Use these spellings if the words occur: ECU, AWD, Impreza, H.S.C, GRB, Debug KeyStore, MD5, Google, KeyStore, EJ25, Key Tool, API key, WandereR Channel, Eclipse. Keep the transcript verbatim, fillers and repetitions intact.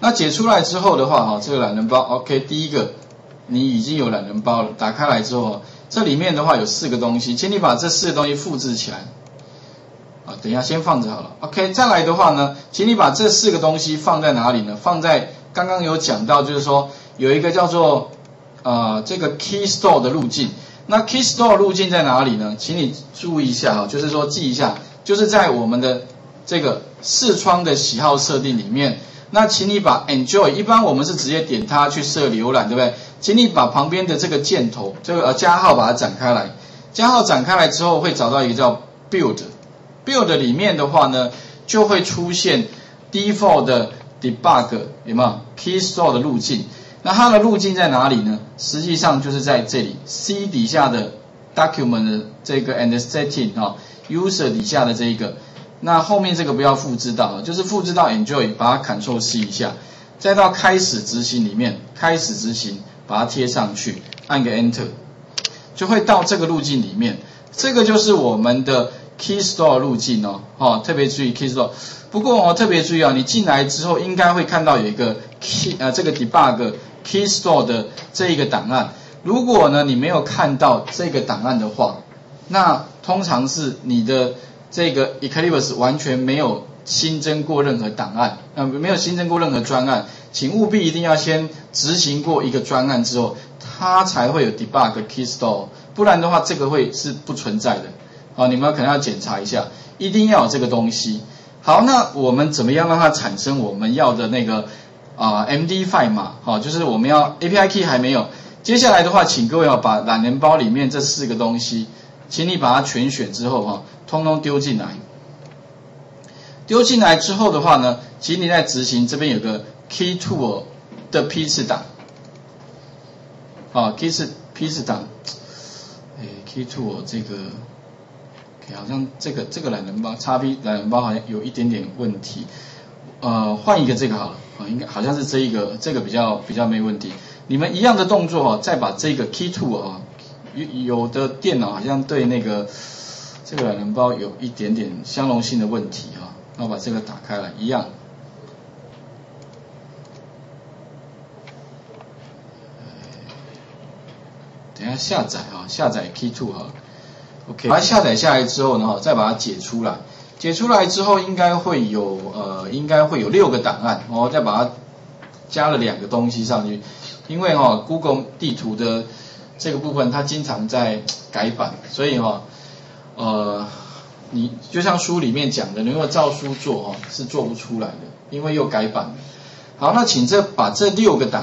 那解出来之后的话，哈，这个懒人包 ，OK， 第一个你已经有懒人包了，打开来之后，这里面的话有四个东西，请你把这四个东西复制起来。啊，等一下先放着好了。OK， 再来的话呢，请你把这四个东西放在哪里呢？放在刚刚有讲到，就是说有一个叫做呃这个 KeyStore 的路径。那 KeyStore 路径在哪里呢？请你注意一下哈，就是说记一下，就是在我们的这个视窗的喜好设定里面。那请你把 Enjoy， 一般我们是直接点它去设浏览，对不对？请你把旁边的这个箭头，这个呃加号把它展开来。加号展开来之后，会找到一个叫 Build。Build 里面的话呢，就会出现 default 的 debug 有没有 KeyStore 的路径？那它的路径在哪里呢？实际上就是在这里 C 底下的 document 的这个 and setting 啊、哦、user 底下的这一个。那后面这个不要复制到，就是复制到 enjoy， 把它 Ctrl C 一下，再到开始执行里面，开始执行把它贴上去，按个 Enter， 就会到这个路径里面。这个就是我们的 KeyStore 路径哦，哦，特别注意 KeyStore。不过哦，特别注意啊、哦，你进来之后应该会看到有一个 Key 呃这个 Debug KeyStore 的这一个档案。如果呢你没有看到这个档案的话，那通常是你的这个 Eclipse 完全没有新增过任何档案，呃没有新增过任何专案，请务必一定要先执行过一个专案之后，它才会有 Debug KeyStore， 不然的话这个会是不存在的。哦，你们可能要检查一下，一定要有这个东西。好，那我们怎么样让它产生我们要的那个啊、呃、M D 五 嘛？好、哦，就是我们要 A P I key 还没有。接下来的话，请各位要、哦、把懒人包里面这四个东西，请你把它全选之后哈、哦，通通丢进来。丢进来之后的话呢，请你在执行这边有个 Key Tool 的批次档，啊、哦、，Key 是批次档，哎 ，Key Tool 这个。Okay， 好像这个这个懒人包 X P 懒人包好像有一点点问题，呃，换一个这个好了，啊，应该好像是这一个这个比较比较没问题。你们一样的动作哦，再把这个 Key Tool 啊、哦，有有的电脑好像对那个这个懒人包有一点点相容性的问题啊、哦，那我把这个打开来一样，等一下下载啊、哦，下载 Key Tool 好了。OK， 把它下载下来之后呢，再把它解出来。解出来之后应该会有呃，应该会有六个档案，然后再把它加了两个东西上去。因为哈、哦、，Google 地图的这个部分它经常在改版，所以哈、哦、呃，你就像书里面讲的，你如果照书做哈、哦、是做不出来的，因为又改版了。好，那请这把这六个档案